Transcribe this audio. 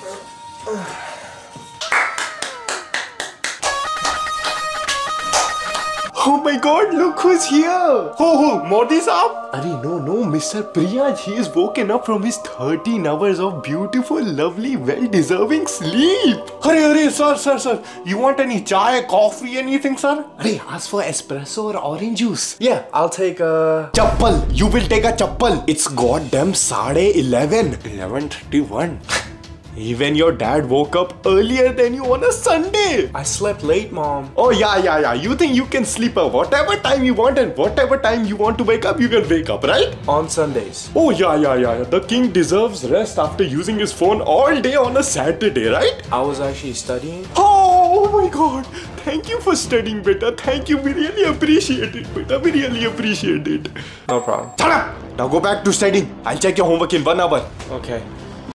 Oh my God, look who's here! Oh, Modi Saab! Arey no, Mr. Priyaj, he is woken up from his 13 hours of beautiful, lovely, well-deserving sleep! Arey, sir, you want any chai, coffee, anything, sir? Arey, ask for espresso or orange juice. Yeah, I'll take a... chappal! You will take a chappal! It's goddamn 11:30. 11:31. Even your dad woke up earlier than you on a Sunday. I slept late, Mom. Oh, yeah. You think you can sleep at whatever time you want and whatever time you want to wake up, you can wake up, right? On Sundays. Oh, yeah. The king deserves rest after using his phone all day on a Saturday, right? I was actually studying. Oh my God. Thank you for studying, beta. Thank you. We really appreciate it, beta. We really appreciate it. No problem. Shut up. Now go back to studying. I'll check your homework in 1 hour. Okay.